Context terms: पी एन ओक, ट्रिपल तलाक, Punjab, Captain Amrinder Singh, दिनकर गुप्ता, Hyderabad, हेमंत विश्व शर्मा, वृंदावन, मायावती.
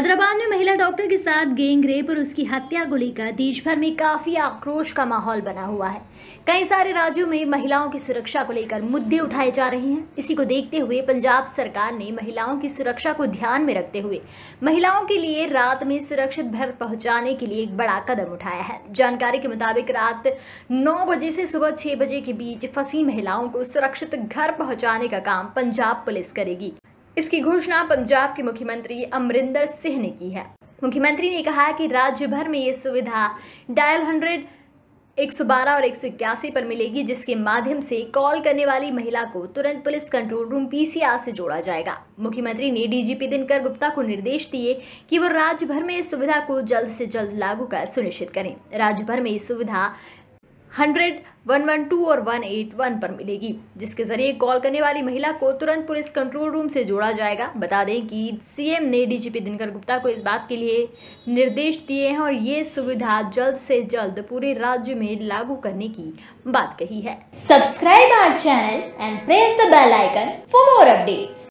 हैदराबाद में महिला डॉक्टर के साथ गैंग रेप और उसकी हत्या को लेकर देश भर में काफी आक्रोश का माहौल बना हुआ है। कई सारे राज्यों में महिलाओं की सुरक्षा को लेकर मुद्दे उठाए जा रहे हैं। इसी को देखते हुए पंजाब सरकार ने महिलाओं की सुरक्षा को ध्यान में रखते हुए महिलाओं के लिए रात में सुरक्षित घर पहुंचाने के लिए एक बड़ा कदम उठाया है। जानकारी के मुताबिक रात 9 बजे से सुबह 6 बजे के बीच फंसी महिलाओं को सुरक्षित घर पहुँचाने का काम पंजाब पुलिस करेगी। इसकी घोषणा पंजाब के मुख्यमंत्री अमरिंदर सिंह ने की है। मुख्यमंत्री ने कहा कि राज्य भर में ये सुविधा डायल 100, 112 और 181 पर मिलेगी, जिसके माध्यम से कॉल करने वाली महिला को तुरंत पुलिस कंट्रोल रूम (पीसीआर) से जोड़ा जाएगा। मुख्यमंत्री ने डीजीपी दिनकर गुप्ता को निर्देश दिए कि वो राज्य भर में इस सुविधा को जल्द से जल्द लागू कर सुनिश्चित करें। राज्य भर में ये सुविधा 100, 112 और 181 पर मिलेगी, जिसके जरिए कॉल करने वाली महिला को तुरंत पुलिस कंट्रोल रूम से जोड़ा जाएगा। बता दें कि सीएम ने डीजीपी दिनकर गुप्ता को इस बात के लिए निर्देश दिए हैं और ये सुविधा जल्द से जल्द पूरे राज्य में लागू करने की बात कही है। Subscribe our channel and press the bell icon for more updates.